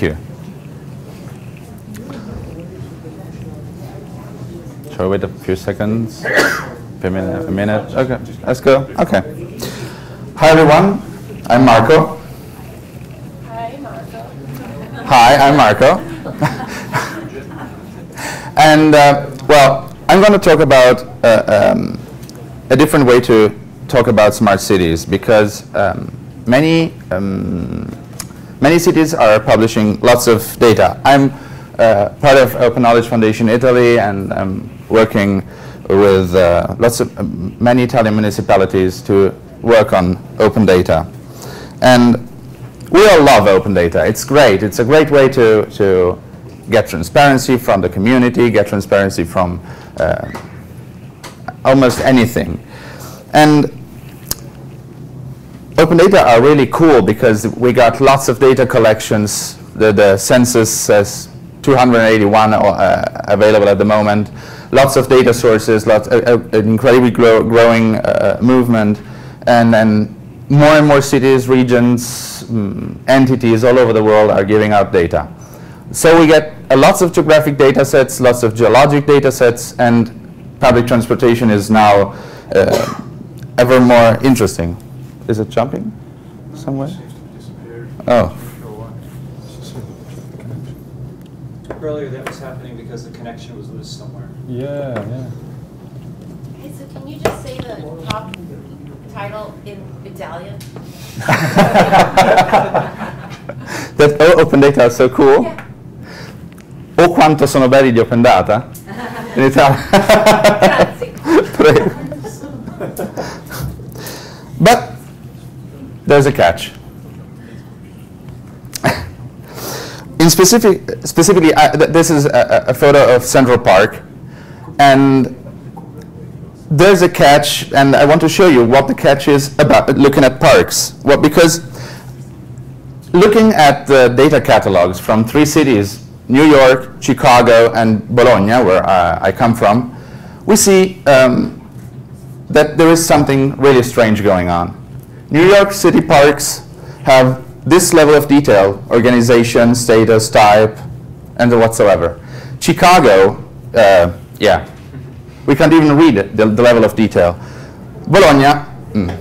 queue. Shall we wait a few seconds? A minute? Okay, let's go. Okay. Hi, everyone. I'm Marco. Hi, Marco. Hi, I'm Marco. And, well, I'm going to talk about a different way to talk about smart cities, because many cities are publishing lots of data. I'm part of Open Knowledge Foundation Italy, and I'm working with many Italian municipalities to work on open data. And we all love open data. It's great. It's a great way to get transparency from the community, get transparency from almost anything. And open data are really cool because we got lots of data collections. The census says 281 available at the moment. Lots of data sources, an incredibly growing movement, and more and more cities, regions, entities all over the world are giving out data. So we get lots of geographic data sets, lots of geologic data sets, and public transportation is now ever more interesting. Is it jumping somewhere? Oh. Earlier that was happening because the connection was loose somewhere. Yeah, yeah. Hey, so can you just say the top title in Italian? That open data is so cool. Yeah. Oh, quanto sono belli gli open data. In Italian. Grazie. But there's a catch. Specifically, this is a photo of Central Park, and there's a catch, and I want to show you what the catch is about looking at parks. Well, because looking at the data catalogs from three cities, New York, Chicago, and Bologna, where I come from, we see that there is something really strange going on. New York City parks have this level of detail, organization, status, type, and whatsoever. Chicago, yeah, we can't even read it, the level of detail. Bologna, I mean,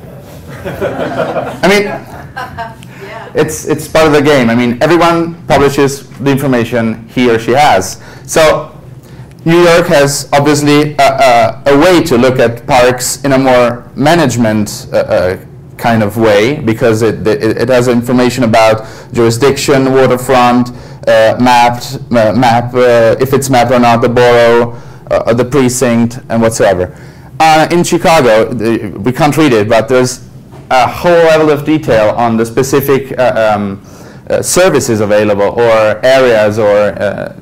yeah. It's part of the game. I mean, everyone publishes the information he or she has. So New York has obviously a way to look at parks in a more management kind of way, because it has information about jurisdiction, waterfront, if it's mapped or not, the borough, the precinct, and whatsoever. In Chicago, we can't read it, but there's a whole level of detail on the specific services available, or areas, or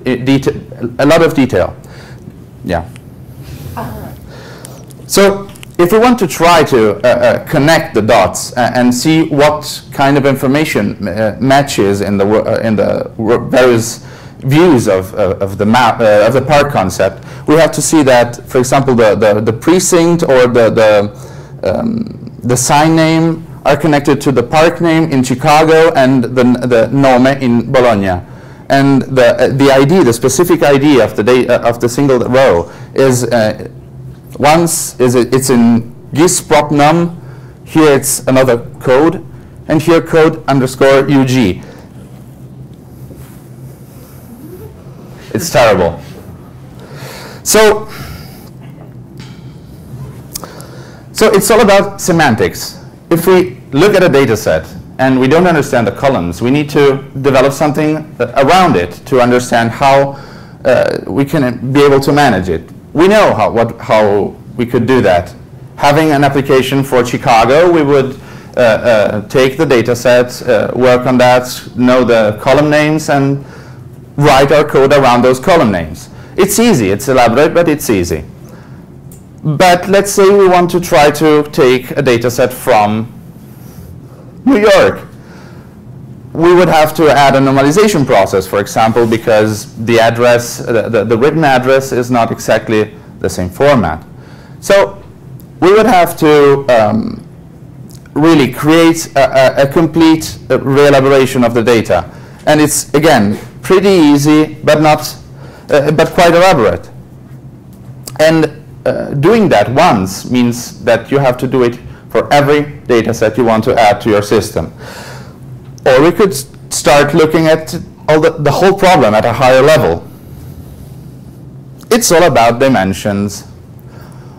a lot of detail. Yeah. So, if we want to try to connect the dots and see what kind of information matches in the various views of the map of the park concept, we have to see that, for example, the precinct or the sign name are connected to the park name in Chicago and the nome in Bologna, and the ID, the specific ID of the single row is. Once it's in gis prop num, here it's another code, and here code underscore UG. It's terrible. So it's all about semantics. If we look at a data set and we don't understand the columns, we need to develop something around it to understand how we can be able to manage it. We know how we could do that. Having an application for Chicago, we would take the data set, work on that, know the column names, and write our code around those column names. It's easy. It's elaborate, but it's easy. But let's say we want to try to take a data set from New York. We would have to add a normalization process, for example, because the address, the written address is not exactly the same format. So we would have to really create a complete re-elaboration of the data. And it's, again, pretty easy, but not, but quite elaborate. And doing that once means that you have to do it for every data set you want to add to your system. Or we could start looking at all the whole problem at a higher level. It's all about dimensions.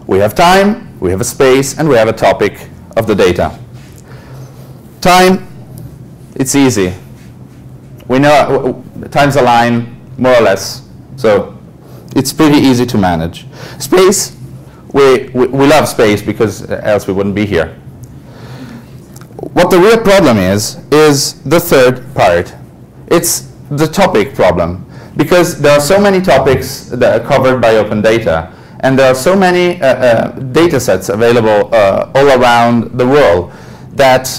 We have time, we have a space, and we have a topic of the data. Time, it's easy. We know times align more or less, so it's pretty easy to manage. Space, we love space because else we wouldn't be here. What the real problem is the third part. It's the topic problem, because there are so many topics that are covered by open data, and there are so many data sets available all around the world that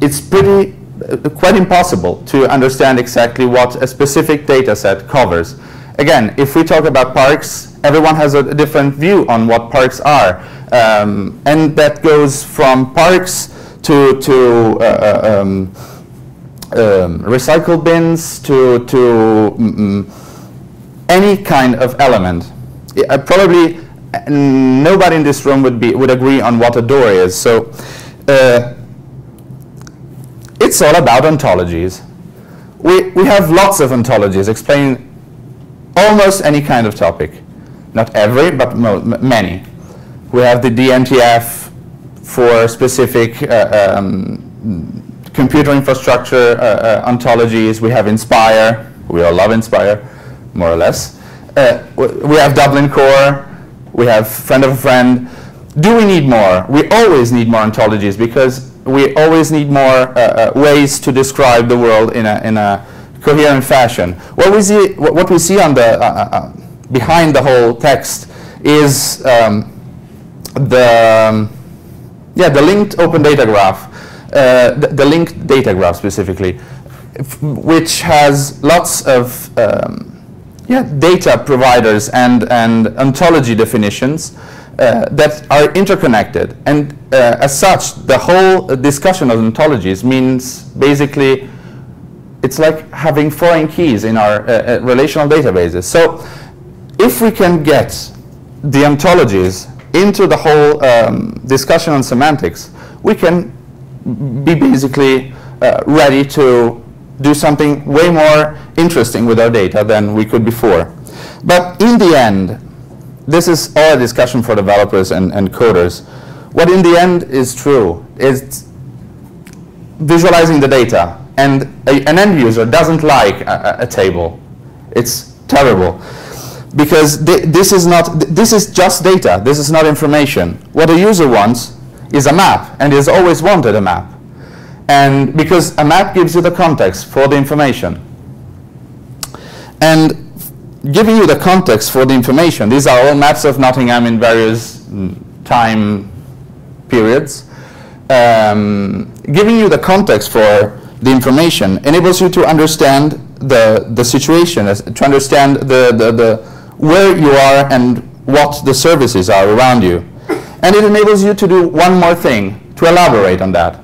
it's pretty quite impossible to understand exactly what a specific data set covers. Again, if we talk about parks, everyone has a different view on what parks are, and that goes from parks to recycle bins to any kind of element. Probably nobody in this room would agree on what a door is. So it's all about ontologies. We have lots of ontologies explaining almost any kind of topic. Not every, but many. We have the DMTF for specific computer infrastructure ontologies. We have Inspire. We all love Inspire, more or less. We have Dublin Core. We have Friend of a Friend. Do we need more? We always need more ontologies, because we always need more ways to describe the world in a coherent fashion. What we see on the behind the whole text is the linked open data graph, the linked data graph specifically, which has lots of data providers and ontology definitions that are interconnected, and as such, the whole discussion of ontologies means basically it's like having foreign keys in our relational databases. So if we can get the ontologies into the whole discussion on semantics, we can be basically ready to do something way more interesting with our data than we could before. But in the end, this is all a discussion for developers and coders. What in the end is true is visualizing the data. And an end user doesn't like a table. It's terrible. Because this is just data. This is not information. What a user wants is a map, and has always wanted a map. And because a map gives you the context for the information. And giving you the context for the information, these are all maps of Nottingham in various time periods. Giving you the context for the information enables you to understand the situation, to understand where you are and what the services are around you. And it enables you to do one more thing, to elaborate on that.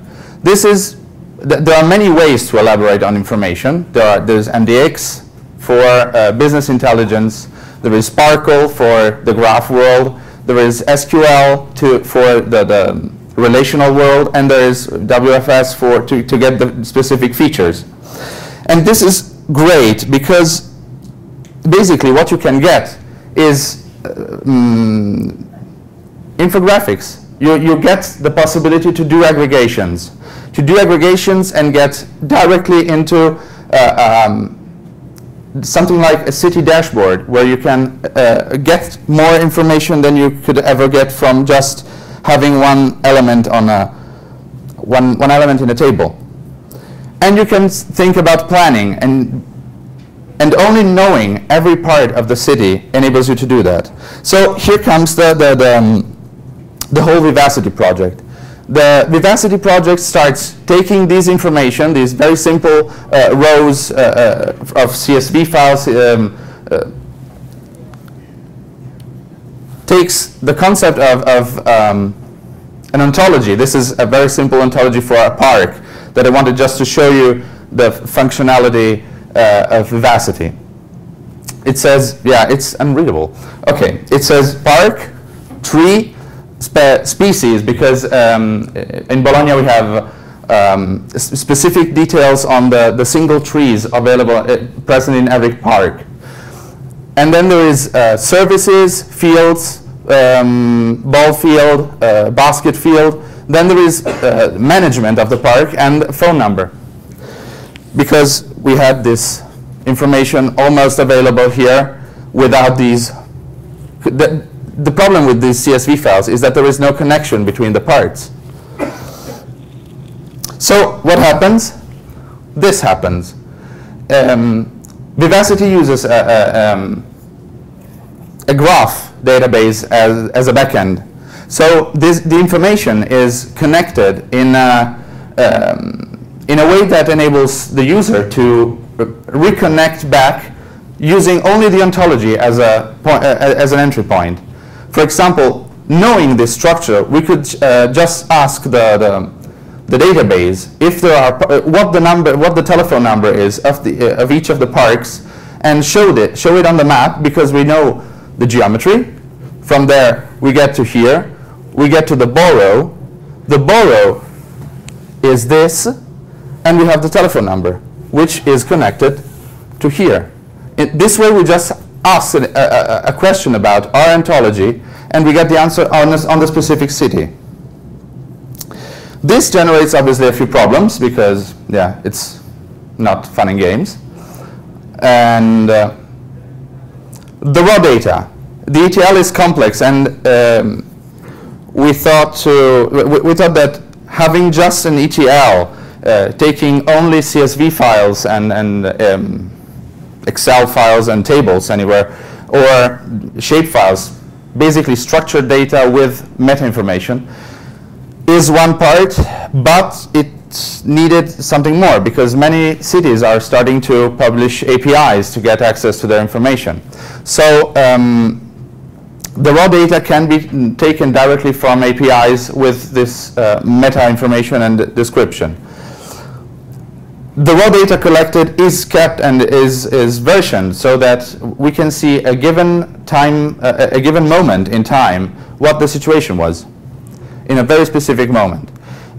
There are many ways to elaborate on information. There's MDX for business intelligence. There is SPARQL for the graph world. There is SQL for the relational world, and there is WFS to get the specific features. And this is great, because basically what you can get is infographics. You get the possibility to do aggregations. To do aggregations and get directly into something like a city dashboard, where you can get more information than you could ever get from just having one element on one element in a table. And you can think about planning, and only knowing every part of the city enables you to do that. So here comes the whole Vivacity project. The Vivacity project starts taking these information, these very simple rows of CSV files, takes the concept of an ontology. This is a very simple ontology for a park that I wanted just to show you the functionality of Vivacity. It says, yeah, it's unreadable. Okay, it says park, tree, species, because in Bologna we have specific details on the single trees available present in every park. And then there is services, fields, ball field, basket field. Then there is management of the park and phone number, because we had this information almost available here without these. The problem with these CSV files is that there is no connection between the parts. So what happens? This happens. Vivacity uses a graph database as a backend. So the information is connected in a way that enables the user to reconnect back using only the ontology as a as an entry point. For example, knowing this structure, we could just ask the database if there are what the telephone number is of each of the parks, and show it on the map, because we know the geometry. From there, we get to here. We get to the borough. The borough is this, and we have the telephone number, which is connected to here. This way, we just ask a question about our ontology, and we get the answer on the specific city. This generates, obviously, a few problems, because, yeah, it's not fun and games. And the raw data. The ETL is complex, and we thought that having just an ETL, taking only CSV files and Excel files and tables anywhere, or shape files, basically structured data with meta information, is one part, but it needed something more, because many cities are starting to publish APIs to get access to their information. So the raw data can be taken directly from APIs with this meta information and description. The raw data collected is kept and is versioned, so that we can see a given time, a given moment in time, what the situation was in a very specific moment.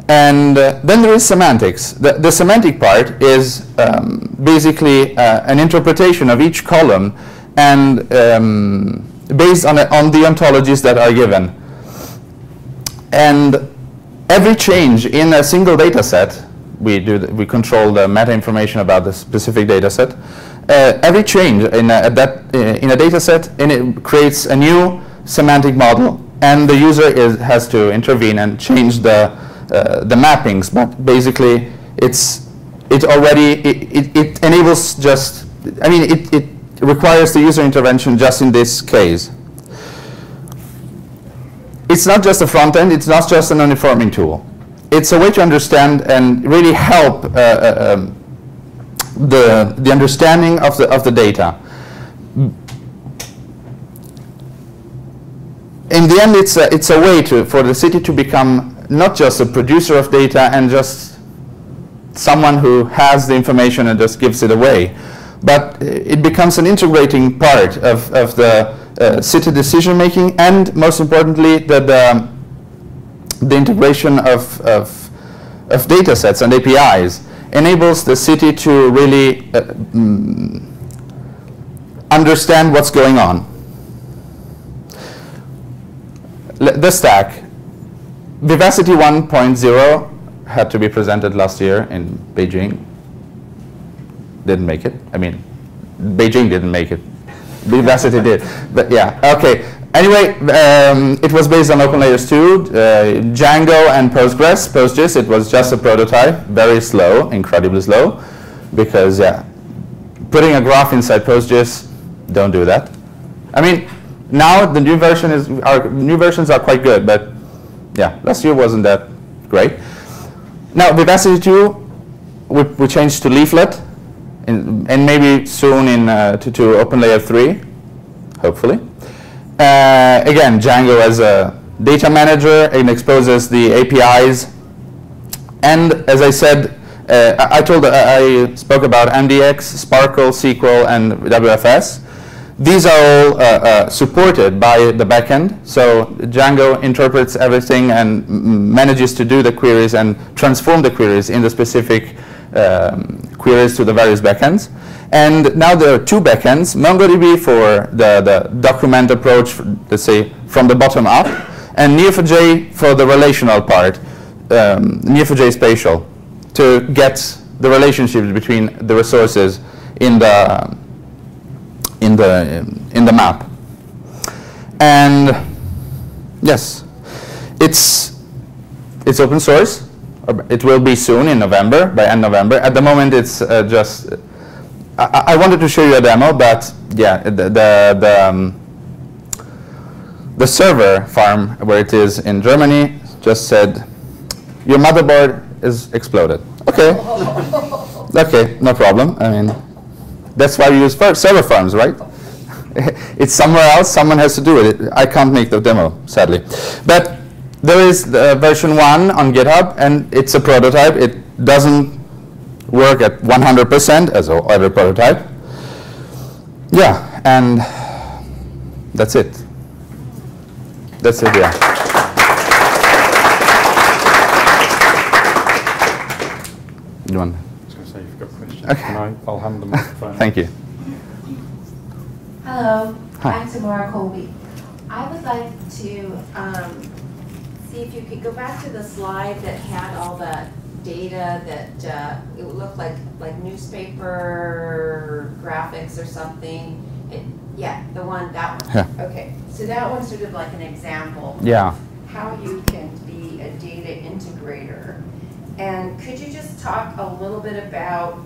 And then there is semantics. The semantic part is basically an interpretation of each column, and based on the ontologies that are given. And every change in a single data set, we control the meta information about the specific data set. Every change in a data set, and it creates a new semantic model, and the user has to intervene and change the mappings. But basically, it enables just, I mean, it requires the user intervention just in this case. It's not just a front end, it's not just an uniforming tool. It's a way to understand and really help the understanding of the data. In the end, it's a way for the city to become not just a producer of data and just someone who has the information and just gives it away, but it becomes an integrating part of the city decision making, and most importantly, the integration of data sets and APIs enables the city to really understand what's going on. The stack. Vivacity 1.0 had to be presented last year in Beijing. Didn't make it. I mean, Beijing didn't make it. Vivacity did. But yeah, okay. Anyway, it was based on OpenLayers 2, Django and Postgres. PostGIS, it was just a prototype, very slow, incredibly slow, because yeah, putting a graph inside PostGIS, don't do that. I mean, now the new version new versions are quite good, but yeah, last year wasn't that great. Now Vivacity 2, we changed to Leaflet, and maybe soon to OpenLayer 3, hopefully. Again, Django as a data manager, and exposes the APIs. And as I said, I spoke about MDX, SPARQL, SQL, and WFS. These are all supported by the backend. So Django interprets everything and manages to do the queries and transform the queries in the specific queries to the various backends. And now there are two backends, MongoDB for the document approach, let's say, from the bottom up, and Neo4j for the relational part, Neo4j spatial, to get the relationships between the resources in the map. And yes, it's open source. It will be soon in November, by end November. At the moment, it's just. I wanted to show you a demo, but yeah, the server farm where it is in Germany just said, your motherboard is exploded. Okay, okay, no problem. I mean, that's why we use server farms, right? It's somewhere else. Someone has to do it. I can't make the demo, sadly. But there is the version 1 on GitHub, and it's a prototype. It doesn't work at 100% as every prototype. Yeah, and that's it. That's it, yeah. You want? I was going to say, if you've got questions, okay. I'll hand them off the phone. Thank you. Hello. Hi. I'm Tamara Colby. I would like to see if you could go back to the slide that had all the data that it looked like newspaper graphics or something. Yeah, the one, that one. Yeah. Okay. So that one's sort of like an example. Yeah. How you can be a data integrator. And could you just talk a little bit about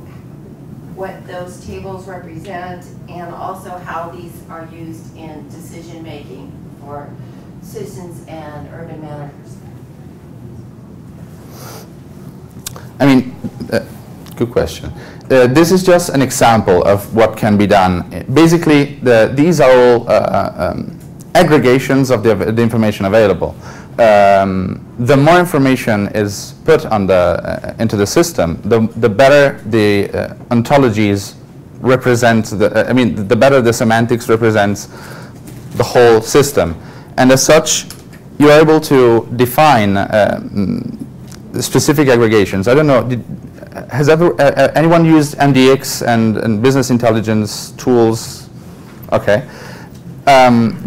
what those tables represent and also how these are used in decision making for citizens and urban managers? I mean, good question. This is just an example of what can be done. Basically, these are all aggregations of the information available. The more information is put on the, into the system, the better the ontologies represent, the better the semantics represents the whole system. And as such, you are able to define specific aggregations. I don't know, has anyone used MDX and business intelligence tools? Okay.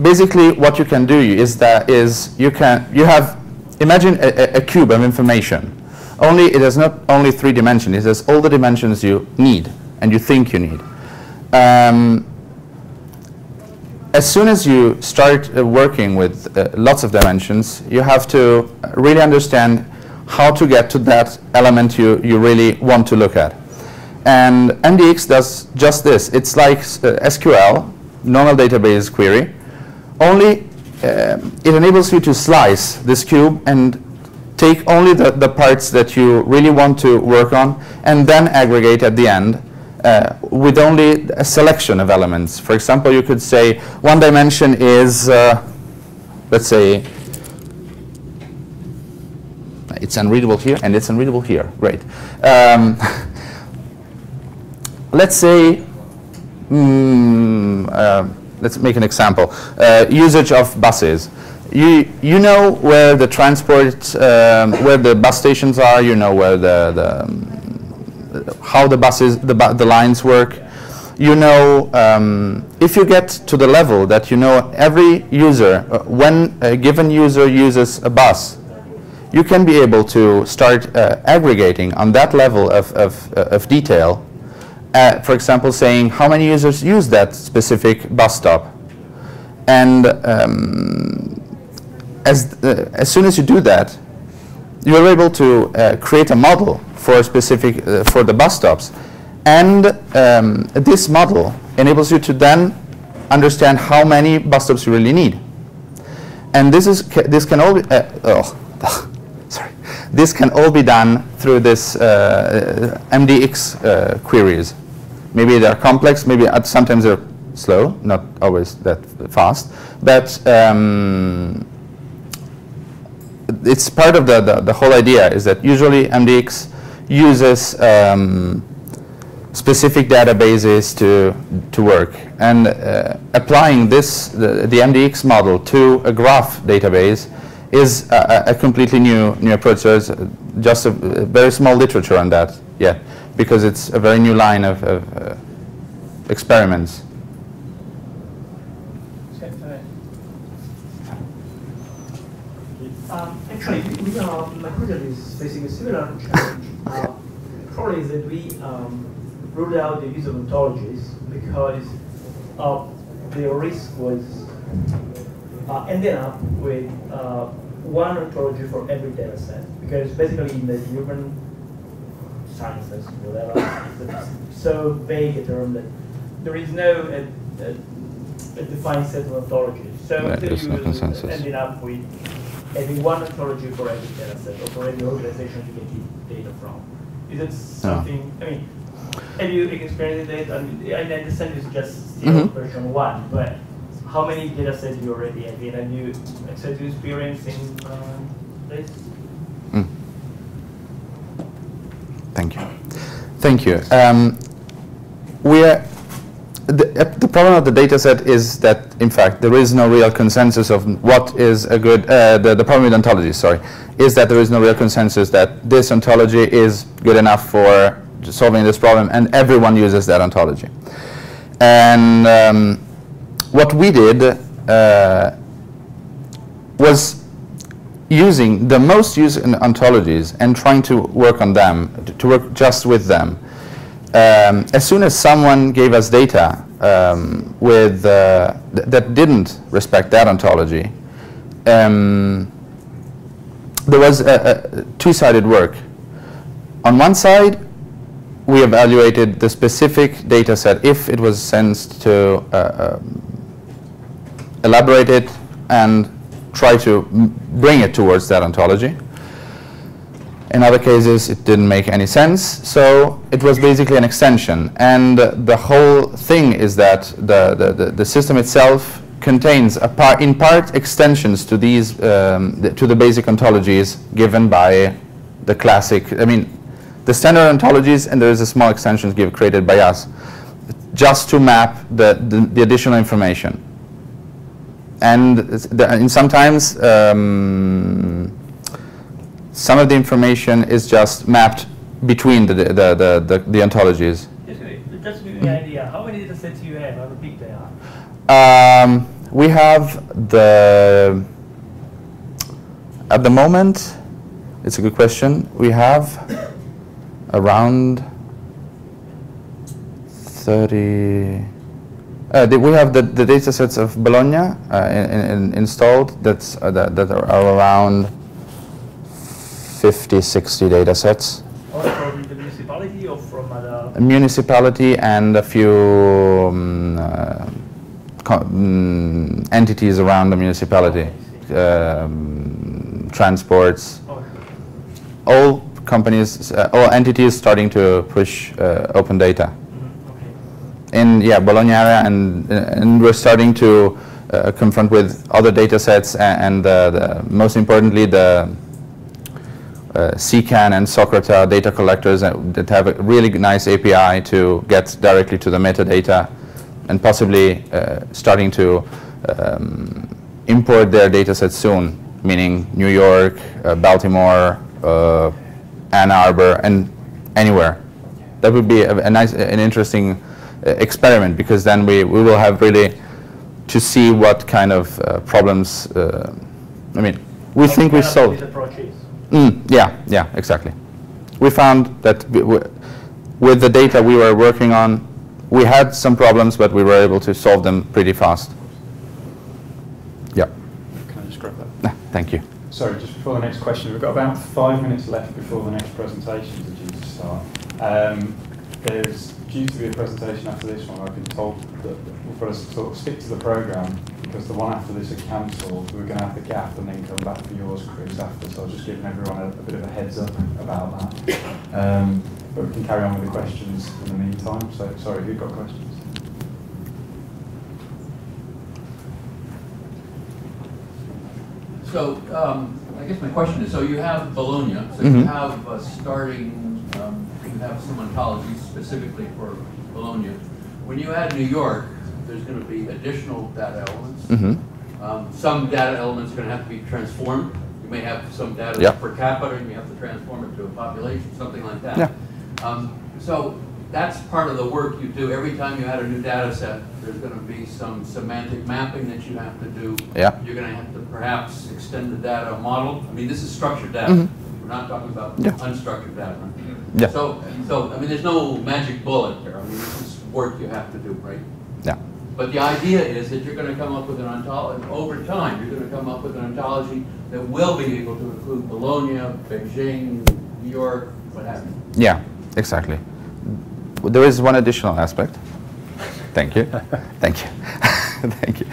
Basically, what you can do is that imagine a cube of information. Only it has not only 3 dimensions. It has all the dimensions you need and you think you need. As soon as you start working with lots of dimensions, you have to really understand how to get to that element you really want to look at. And MDX does just this. It's like SQL. Normal database query, only it enables you to slice this cube and take only the parts that you really want to work on and then aggregate at the end with only a selection of elements. For example, you could say one dimension is, let's say, it's unreadable here and it's unreadable here, great. Let's say, let's make an example. Usage of buses. You know where the transport, where the bus stations are. You know where how the buses, the lines work. You know if you get to the level that you know every user, when a given user uses a bus, you can be able to start aggregating on that level of detail. For example, saying how many users use that specific bus stop, and as soon as you do that, you are able to create a model for a specific for the bus stops, and this model enables you to then understand how many bus stops you really need, and this can all be, sorry, this can all be done through this MDX queries. Maybe they're complex, maybe sometimes they're slow, not always that fast, but it's part of the whole idea is that usually MDX uses specific databases to work. And applying this, the MDX model to a graph database is a completely new approach. There's just a very small literature on that yet, because it's a very new line of experiments. Actually, my project is facing a similar challenge. The problem is that we ruled out the use of ontologies because the risk was ending up with one ontology for every data set. Because basically in the human sciences, whatever, it's so vague a term that there is no a defined set of ontologies. So right, the users ended up with having one ontology for every data set or for every organization you can get data from. Is it something, I mean, have you experienced it? I mean, I understand it's just still version 1, but how many data sets do you already have? Have you actually experiencing this? Mm. Thank you. Thank you. The problem of the data set is that, in fact, there is no real consensus of what is a good, the problem with ontology, sorry, is that there is no real consensus that this ontology is good enough for solving this problem, and everyone uses that ontology. And what we did was using the most used ontologies and trying to work on them, to work just with them. As soon as someone gave us data with that didn't respect that ontology, there was a two-sided work. On one side, we evaluated the specific data set if it was sensed to elaborate it and try to bring it towards that ontology. In other cases, it didn't make any sense, so it was basically an extension. And the whole thing is that the system itself contains, in part, extensions to these to the basic ontologies given by the classic. I mean, the standard ontologies, and there is a small extension created by us, just to map the additional information. And sometimes. Some of the information is just mapped between the ontologies. Just to give you an idea, how many data sets do you have? How big they are? We have at the moment, it's a good question, we have around 30, we have the data sets of Bologna installed that are around 50, 60 data sets. All from the municipality or from other? Municipality and a few entities around the municipality. Transports. Okay. All companies, all entities starting to push open data. Okay. In Bologna area, and we're starting to confront with other data sets and most importantly the CKAN and Socrata data collectors that have a really nice API to get directly to the metadata and possibly starting to import their data sets soon, meaning New York, Baltimore, Ann Arbor, and anywhere. That would be an interesting experiment, because then we will have really to see what kind of problems, I mean, we think we solved. Yeah, exactly. We found that with the data we were working on, we had some problems, but we were able to solve them pretty fast. Yeah. Can I just grab that? Thank you. Sorry, just before the next question, we've got about 5 minutes left before the next presentation is due to start. There's due to be a presentation after this one. I've been told that we've got to sort of stick to the program, because the one after this is cancelled. We're going to have the gap and then come back for yours, Chris, after. So I was just giving everyone a bit of a heads up about that. But we can carry on with the questions in the meantime. So, sorry, who's got questions? So I guess my question is, so you have Bologna, so you have starting have some ontology specifically for Bologna. When you add New York, there's going to be additional data elements. Mm-hmm. Some data elements are going to have to be transformed. You may have some data per capita, and you have to transform it to a population, something like that. Yeah. So that's part of the work you do. Every time you add a new data set, there's going to be some semantic mapping that you have to do. Yeah. You're going to have to perhaps extend the data model. I mean, this is structured data. Mm-hmm. We're not talking about unstructured data. Yeah. So I mean, there's no magic bullet there. I mean, this is work you have to do, right? Yeah. But the idea is that you're going to come up with an ontology. Over time, you're going to come up with an ontology that will be able to include Bologna, Beijing, New York, what have you. Yeah, exactly. There is one additional aspect. Thank you. Thank you. Thank you.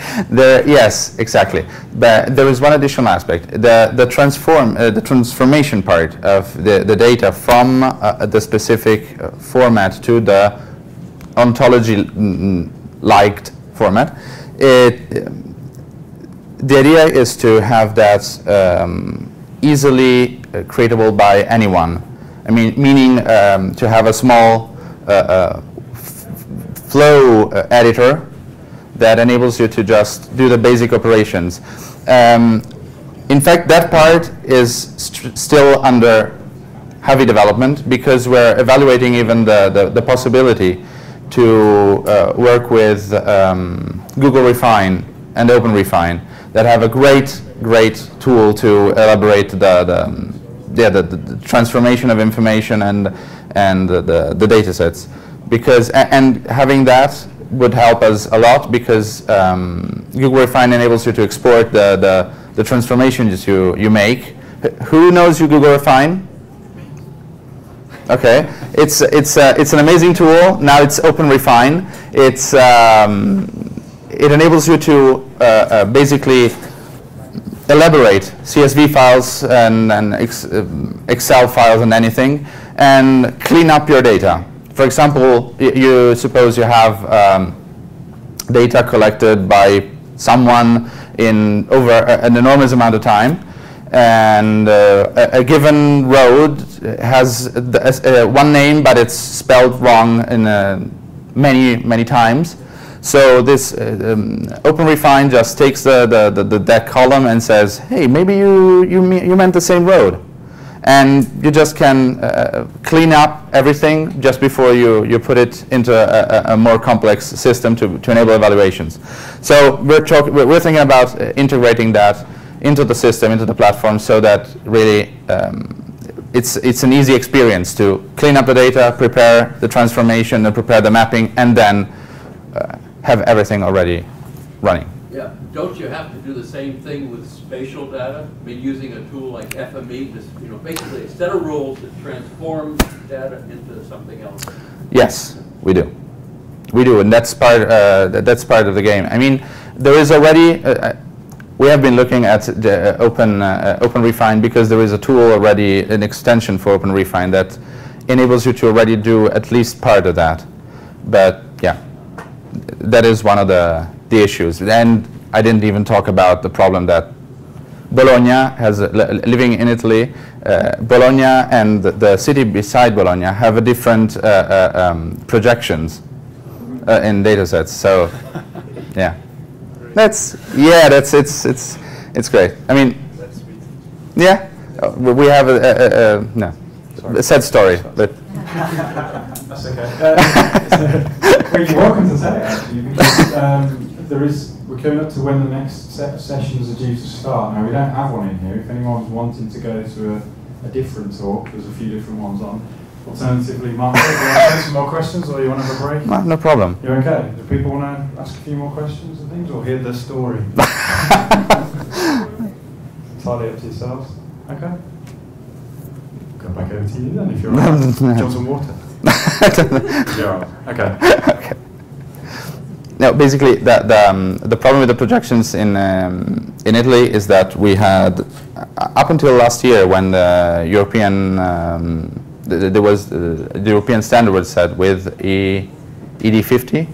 Yes, exactly. But there is one additional aspect. The transformation part of the data from the specific format to the ontology-liked format. The idea is to have that easily creatable by anyone. I mean, meaning to have a small flow editor that enables you to just do the basic operations. In fact, that part is still under heavy development because we're evaluating even the possibility to work with Google Refine and OpenRefine that have a great, great tool to elaborate the transformation of information and the data sets. Because, and having that would help us a lot because Google Refine enables you to export the transformations you make. Who knows Google Refine? Okay, it's an amazing tool. Now it's OpenRefine. It's it enables you to basically elaborate CSV files and Excel files and anything, and clean up your data. For example, you suppose you have data collected by someone in over an enormous amount of time, and a given road has one name, but it's spelled wrong in many times. So this OpenRefine just takes that column and says, hey, maybe you meant the same road. And you just can clean up everything just before you put it into a more complex system to enable evaluations. So we're thinking about integrating that into the system, into the platform, so that really it's an easy experience to clean up the data, prepare the transformation, and prepare the mapping, and then have everything already running. Yeah. Don't you have to do the same thing with spatial data? I mean, using a tool like FME, just, you know, basically a set of rules that transform data into something else. Yes, we do. We do, and that's part of the game. I mean, there is already. We have been looking at the OpenRefine because there is a tool already, an extension for OpenRefine that enables you to already do at least part of that. But yeah, that is one of the issues. And I didn't even talk about the problem that Bologna has, living in Italy, Bologna and the city beside Bologna have a different projections in data sets. So, yeah, it's great. I mean, yeah, we have a sad story, but. That's okay. Well, you're welcome to say it, actually, because we're coming up to when the next set of sessions are due to start. Now, we don't have one in here. If anyone's wanting to go to a different talk, there's a few different ones on. Alternatively, Mark, do you want to ask some more questions, or you want to have a break? No problem. You're okay? Do people want to ask a few more questions and things, or hear their story? Entirely up to yourselves. Okay. Go back over to you then, if you're all right. Do you want some water? You're all right. Okay. Okay. No, basically, the problem with the projections in Italy is that we had, up until last year, when the European the European standard was set with ED50,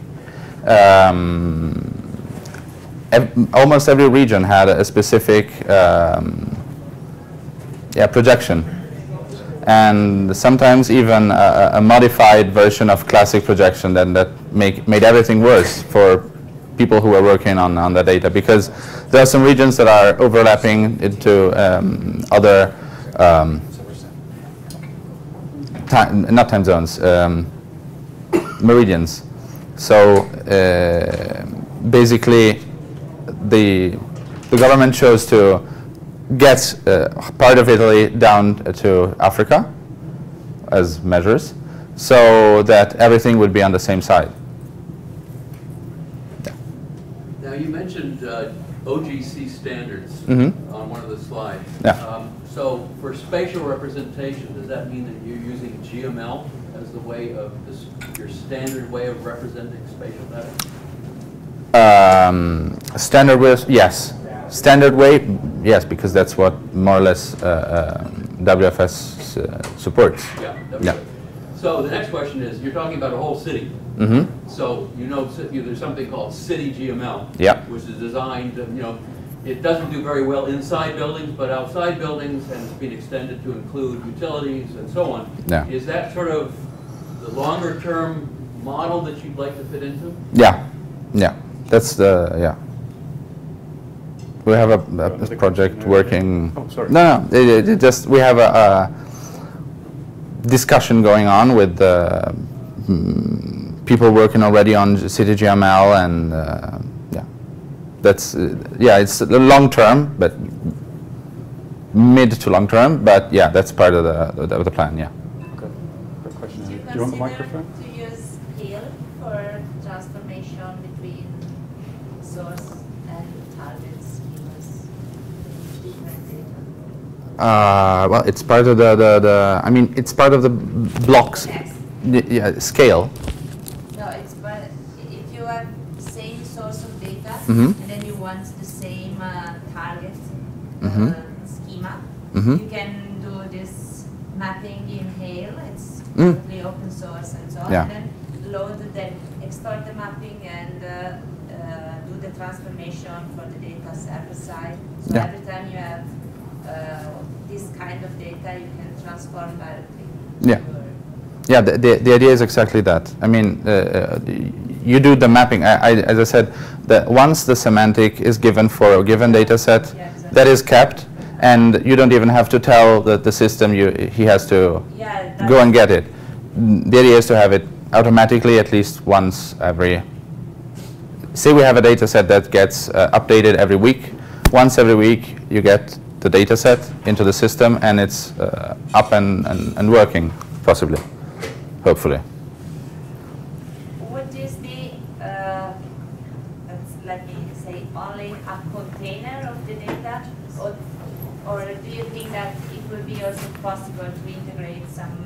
almost every region had a specific projection. and sometimes even a modified version of classic projection that made everything worse for people who are working on the data, because there are some regions that are overlapping into other meridians. So basically, the government chose to get part of Italy down to Africa as measures, so that everything would be on the same side. Now you mentioned OGC standards on one of the slides. Yeah. So for spatial representation, does that mean that you're using GML as the way of this, your standard way of representing spatial data? Standard way, yes. Standard way, yes, because that's what more or less WFS supports. Yeah, WFS. Yeah. So the next question is, you're talking about a whole city. So there's something called CityGML, which is designed, it doesn't do very well inside buildings, but outside buildings, and it's been extended to include utilities and so on. Yeah. Is that sort of the longer term model that you'd like to fit into? Yeah, yeah, that's the, yeah. We have a project working. Oh, sorry. No, no. It just we have a discussion going on with people working already on CityGML, and yeah, that's yeah. It's long term, but mid to long term. But yeah, that's part of the plan. Yeah. Okay. Quick question. Do you want the microphone? To use Hale for transformation between source and target? Well, it's part of the I mean, it's part of the blocks. Yeah, scale. No, it's but if you have same source of data and then you want the same target schema, you can do this mapping in Hale. It's totally open source and so on. Yeah. And then load the export the mapping and do the transformation for the data server side. So every time you have this kind of data, you can transform directly. Yeah, yeah. The idea is exactly that. I mean, you do the mapping. As I said, that once the semantic is given for a given data set, that is kept, and you don't even have to tell the system he has to go and get it. The idea is to have it automatically at least once every. Say we have a data set that gets updated every week. Once every week, you get the data set into the system, and it's up and working, possibly, hopefully. Would this be, let me say, only a container of the data, or do you think that it would be also possible to integrate some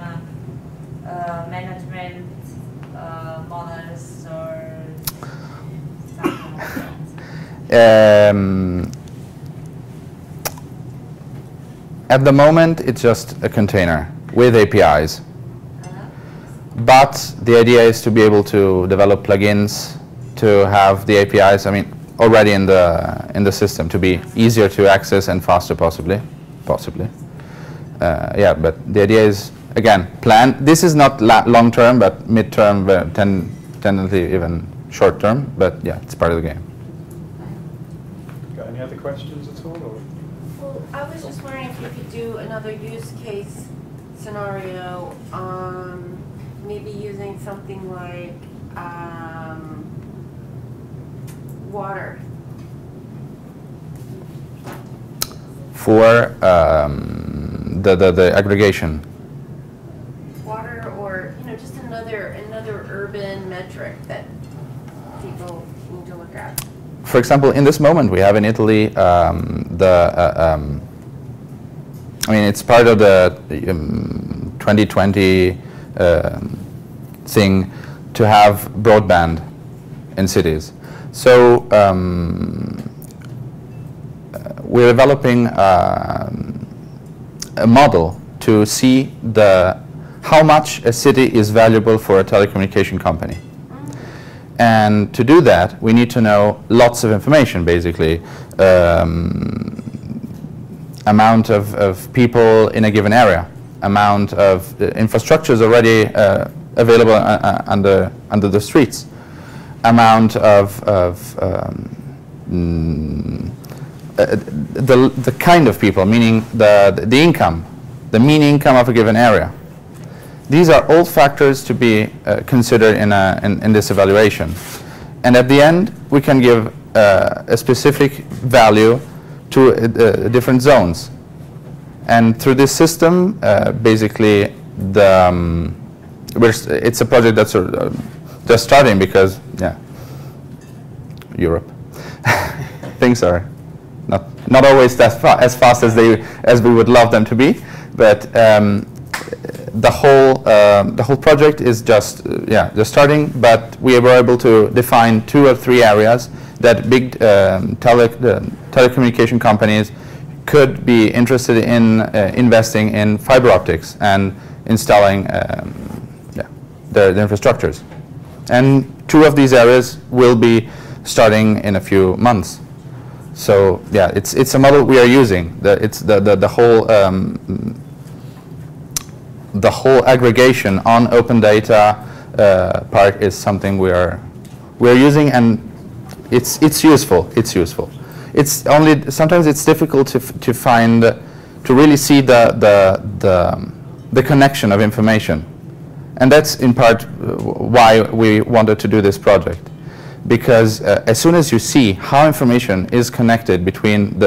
management models or something like that? At the moment, it's just a container with APIs. But the idea is to be able to develop plugins to have the APIs, I mean, already in the system, to be easier to access and faster, possibly. Yeah, but the idea is, again, plan. This is not long-term, but mid-term, but tendently even short-term. But yeah, it's part of the game. Got any other questions at all? Or? Well, I was just wondering if you could do another use case scenario, maybe using something like water. For the aggregation. Water, or just another urban metric that people need to look at. For example, in this moment, we have in Italy I mean, it's part of the 2020 thing to have broadband in cities. So we're developing a model to see how much a city is valuable for a telecommunication company. And to do that, we need to know lots of information, basically. Amount of people in a given area, amount of infrastructures already available under the streets, amount of the kind of people, meaning the income, the mean income of a given area. These are all factors to be considered in this evaluation. And at the end, we can give a specific value to different zones. And through this system, basically, it's a project that's just starting because, yeah, Europe. Things are not always as fast as we would love them to be, but the whole project is just starting. But we were able to define 2 or 3 areas that big telecommunication companies could be interested in investing in fiber optics and installing their infrastructures. And 2 of these areas will be starting in a few months. So yeah, it's a model we are using. The whole aggregation on open data part is something we are using, and it's useful. It's useful. It's only sometimes it's difficult to find to really see the connection of information, and that's in part why we wanted to do this project. Because as soon as you see how information is connected between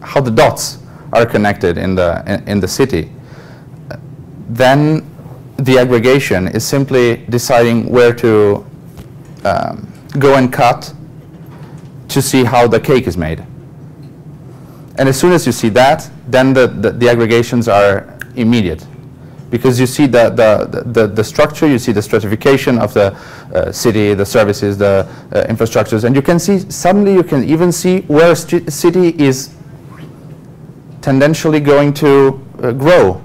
how the dots are connected in the city, then the aggregation is simply deciding where to go and cut to see how the cake is made. And as soon as you see that, then the aggregations are immediate. Because you see the structure, you see the stratification of the city, the services, the infrastructures, and you can see, suddenly you can even see where a city is tendentially going to grow.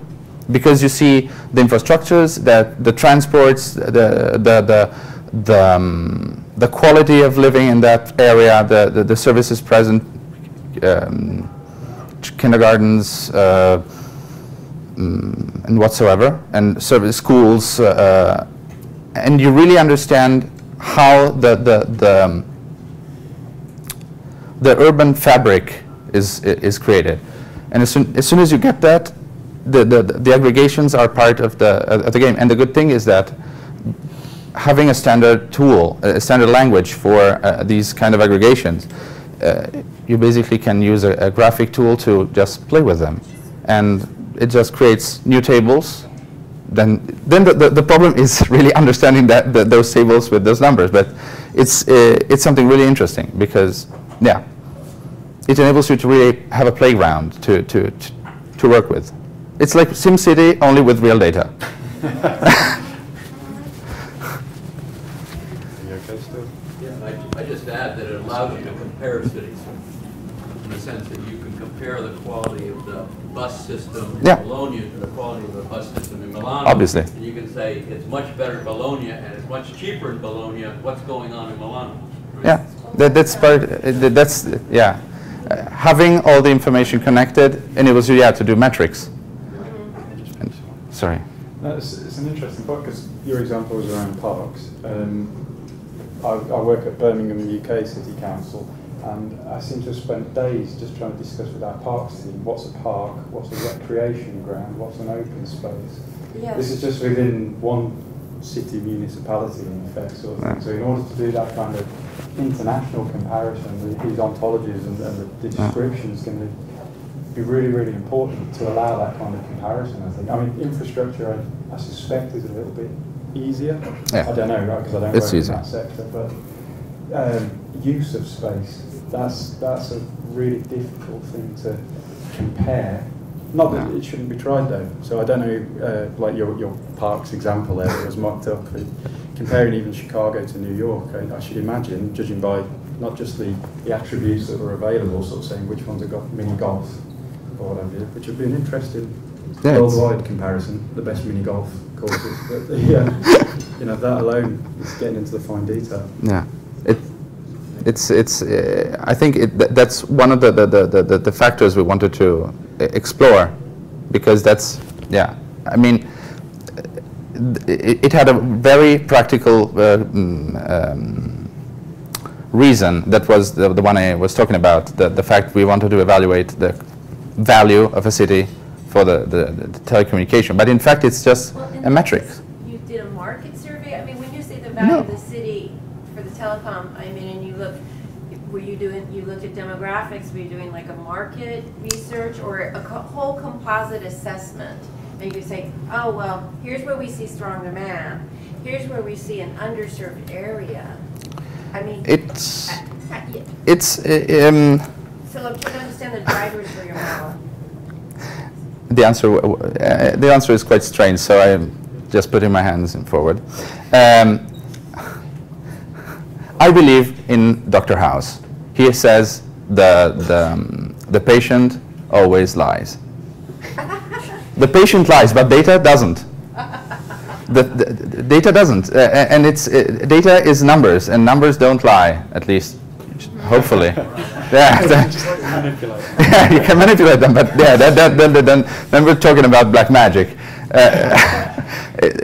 Because you see the infrastructures, the transports, the quality of living in that area, the services present, kindergartens, and whatsoever, and service schools, and you really understand how the urban fabric is created. And as soon as you get that, the aggregations are part of the game. And the good thing is that having a standard tool, a standard language for these kind of aggregations, you basically can use a graphic tool to just play with them. And it just creates new tables. Then the problem is really understanding that those tables with those numbers. But it's something really interesting because, yeah, it enables you to really have a playground to work with. It's like SimCity only with real data. Yeah, I just add that it allows you to compare cities in the sense that you can compare the quality of the bus system in Bologna to the quality of the bus system in Milan. Obviously. And you can say it's much better in Bologna and it's much cheaper in Bologna. What's going on in Milan? Right? Yeah, that's part. Having all the information connected enables you to do metrics. And, sorry. No, it's an interesting point because your example was around parks. I work at Birmingham, UK City Council, and I seem to have spent days just trying to discuss with our parks team what's a park, what's a recreation ground, what's an open space. Yeah. This is just within one city municipality in effect, sort of thing. So in order to do that kind of international comparison, these ontologies and the description is going to be really, really important to allow that kind of comparison, I think. I mean, infrastructure, I suspect, is a little bit easier. Yeah. I don't know, right, because I don't work in that sector, but use of space, that's a really difficult thing to compare. Not that it shouldn't be tried, though. So I don't know, like your parks example there that was mocked up. Comparing even Chicago to New York, I should imagine, judging by not just the attributes that were available, sort of saying which ones have got mini golf or whatever, which would be an interesting worldwide comparison, the best mini golf courses. But yeah, that alone is getting into the fine detail. Yeah. I think that's one of the factors we wanted to explore, because that's I mean, it had a very practical reason. That was the one I was talking about, the fact we wanted to evaluate the value of a city for the telecommunication. But in fact, it's just a metric. You did a market survey? I mean, when you say the value of the city for the telecom, I mean, and you look, you looked at demographics, were you doing like a market research or a whole composite assessment? And you say, oh, well, here's where we see strong demand. Here's where we see an underserved area. I mean, so I'm trying to understand the drivers for your model. The answer is quite strange, so I'm just putting my hands forward. I believe in Dr. House. He says the patient always lies. The patient lies, but data doesn't. The data doesn't, and data is numbers, and numbers don't lie. At least, hopefully. Yeah, yeah, you can manipulate them, but yeah, then we're talking about black magic.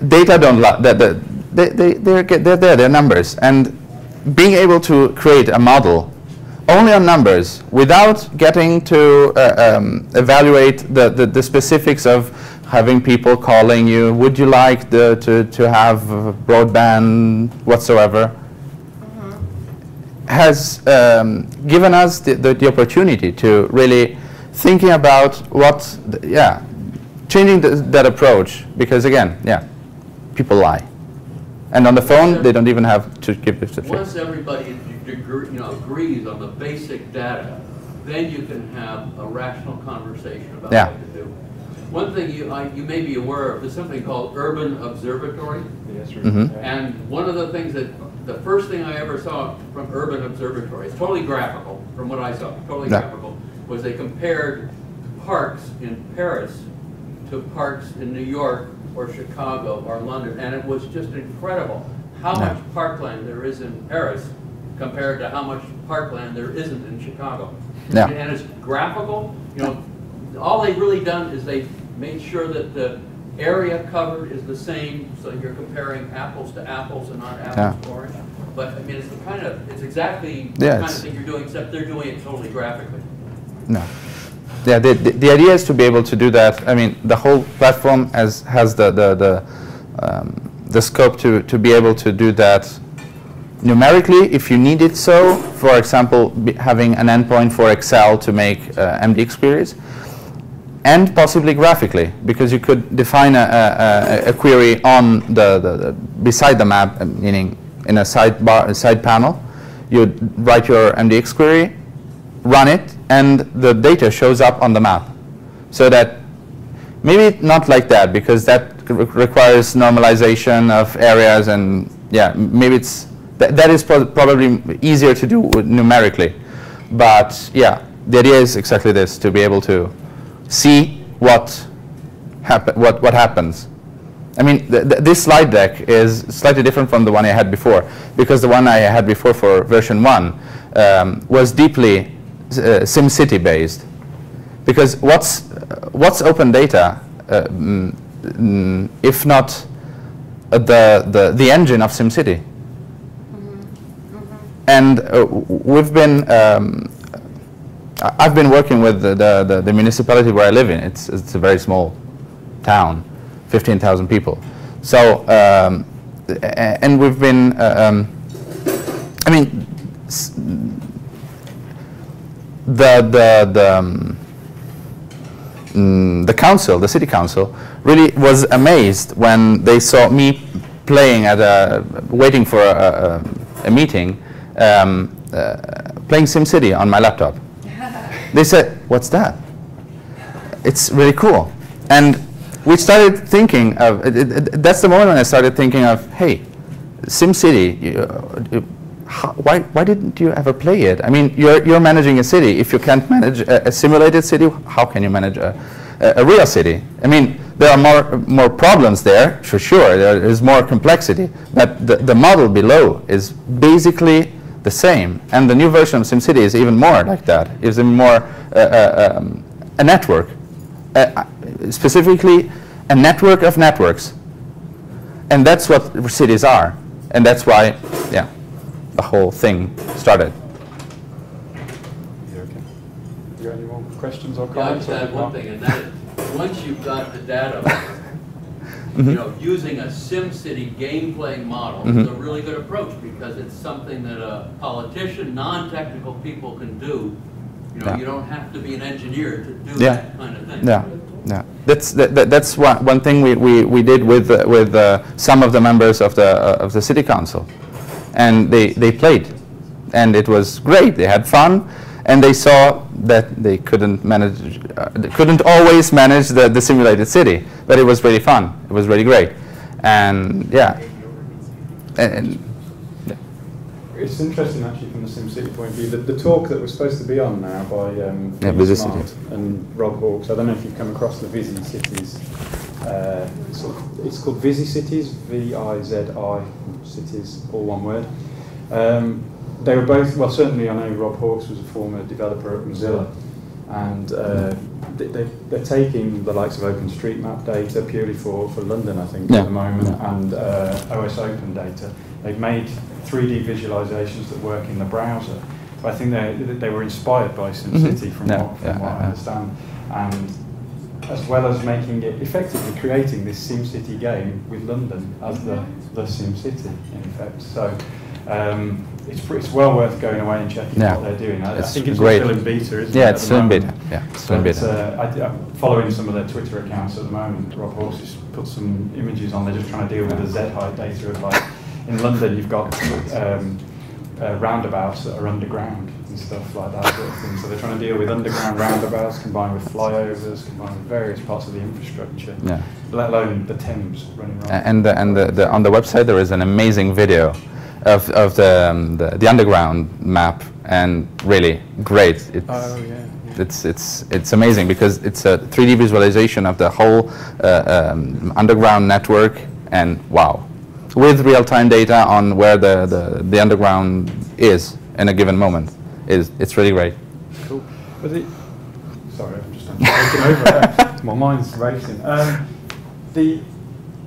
Data don't lie. They're there. They're numbers, and being able to create a model only on numbers, without getting to evaluate the specifics of having people calling you, would you like to have broadband whatsoever, has given us the opportunity to really thinking about what, changing that approach, because again, people lie. And on the phone, they don't even have to give this to people. Once everybody agrees on the basic data, then you can have a rational conversation about what to do. One thing you may be aware of is something called Urban Observatory. Yes, and one of the things that, the first thing I ever saw from Urban Observatory, it's totally graphical from what I saw, totally graphical, was they compared parks in Paris to parks in New York or Chicago or London, and it was just incredible how much parkland there is in Paris compared to how much parkland there isn't in Chicago. And it's graphical. You know, all they've really done is they've made sure that the area covered is the same, so you're comparing apples to apples and not apples to orange. But I mean, it's the kind of, it's exactly the kind of thing you're doing, except they're doing it totally graphically. Yeah, the idea is to be able to do that. I mean, the whole platform has the scope to be able to do that numerically, if you need it so. For example, having an endpoint for Excel to make MDX queries, and possibly graphically, because you could define a query on the beside the map, meaning in a side panel. You write your MDX query, run it, and the data shows up on the map. So that, maybe not like that, because that requires normalization of areas, and maybe it's, that is probably easier to do numerically. But the idea is exactly this, to be able to see what happens. I mean, this slide deck is slightly different from the one I had before, because the one I had before for version 1 was deeply SimCity based, because what's open data if not the engine of SimCity? And I've been working with the municipality where I live in. It's a very small town, 15,000 people. So and we've been I mean, the council, the city council, really was amazed when they saw me playing at waiting for a meeting, playing SimCity on my laptop. They said, "What's that? It's really cool." And we started thinking of that's the moment when I started thinking of, hey, SimCity. Why didn't you ever play it? I mean, you're managing a city. If you can't manage a simulated city, how can you manage a real city? I mean, there are more problems there, for sure. There is more complexity. But the model below is basically the same. And the new version of SimCity is even more like that. It's even more a network. Specifically, a network of networks. And that's what cities are. And that's why, yeah, the whole thing started. Do you have any more questions or comments? Yeah, I just had one thing, and that is, once you've got the data, you know, using a SimCity game-playing model is a really good approach, because it's something that a politician, non-technical people can do. You know, you don't have to be an engineer to do that kind of thing. Yeah. Yeah, that's one thing we did with some of the members of the city council, and they played, and it was great. They had fun, and they saw that they couldn't manage, they couldn't always manage the simulated city, but it was really fun. It was really great, and yeah, it's interesting actually from the SimCity point of view. The talk that we're supposed to be on now by Vizicities and Rob Hawkes. I don't know if you've come across the Vizicities. It's called Vizicities, V-I-Z-I cities, all one word. They were both, well, certainly I know Rob Hawkes was a former developer at Mozilla, and they're taking the likes of OpenStreetMap data purely for London, I think, at the moment, and OS Open data. They've made 3D visualizations that work in the browser. But I think they were inspired by SimCity from what I understand. And as well as making it, effectively creating this SimCity game with London as the SimCity, in effect. So it's well worth going away and checking what they're doing. I think it's still in beta, isn't it? Yeah, it's still in beta. Yeah, it's still in beta. I'm following some of their Twitter accounts at the moment. Rob Hawkes has put some images on. They're just trying to deal with the Z-height data of, like, in London, you've got roundabouts that are underground and stuff like that sort of thing. So they're trying to deal with underground roundabouts combined with flyovers, combined with various parts of the infrastructure, let alone the Thames running around. And on the website, there is an amazing video of the underground map, and really great. It's, it's amazing because it's a 3D visualization of the whole underground network, and wow. With real-time data on where the underground is in a given moment. It's really great. Cool. But sorry, I'm just taking over. My mind's racing. The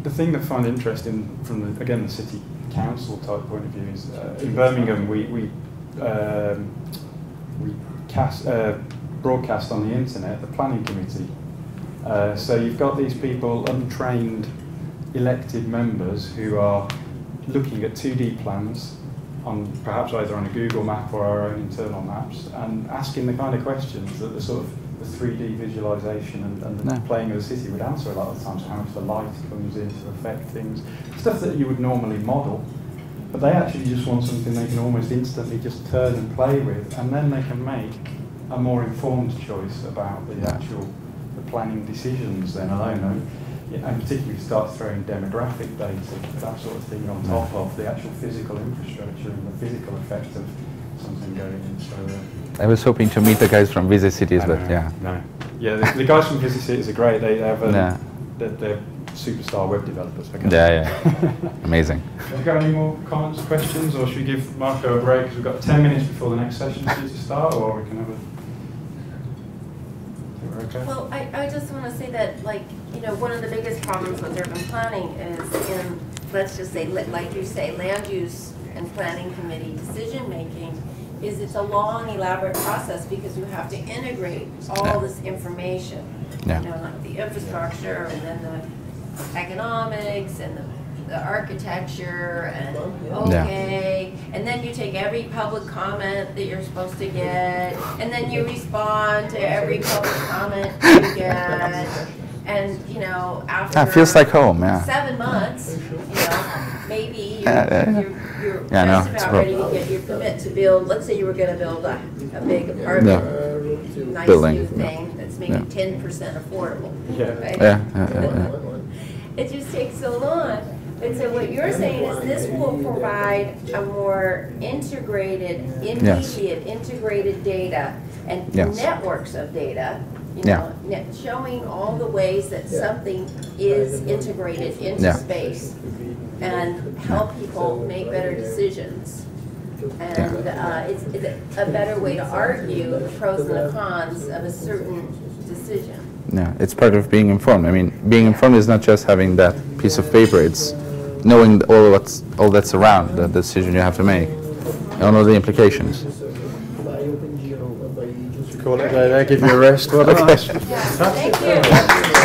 thing that I find interesting from, the city council type point of view is in Birmingham we broadcast on the internet the planning committee. So you've got these people, untrained, elected members who are looking at 2D plans on perhaps either on a Google map or our own internal maps and asking the kind of questions that the sort of the 3D visualization and the playing of the city would answer a lot of the times. How much the light comes in to affect things, stuff that you would normally model, but they actually just want something they can almost instantly just turn and play with, and then they can make a more informed choice about the actual planning decisions then alone. And particularly start throwing demographic data, that sort of thing, on top of the actual physical infrastructure and the physical effect of something going in. So, I was hoping to meet the guys from Vizicities, but the guys from Vizicities are great. They have they're superstar web developers. I guess. Amazing. Have you got any more comments, questions, or should we give Marco a break? Because we've got 10 minutes before the next session to start, or we can have a. Okay. Well, I just want to say that, like, you know, one of the biggest problems with urban planning is in, let's just say, like you say, land use and planning committee decision making, is it's a long, elaborate process because you have to integrate all this information, you know, like the infrastructure and then the economics and the architecture and and then you take every public comment that you're supposed to get, and then you respond to every public comment you get, and you know after it feels like home. 7 months, you know, maybe you're just about ready to get your permit to build. Let's say you were going to build a big apartment, nice building, new thing that's maybe 10% affordable. Right? It just takes so long. And so what you're saying is this will provide a more integrated, immediate, integrated data and networks of data, you know, showing all the ways that something is integrated into space and help people make better decisions. And it's a better way to argue the pros and the cons of a certain decision. Yeah, it's part of being informed. I mean, being informed is not just having that piece of paper. It's knowing all that's around the decision you have to make, and all of the implications. Cool. I give you a rest. Well, okay. Thank you.